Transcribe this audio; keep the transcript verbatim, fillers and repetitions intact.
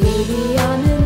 Baby on the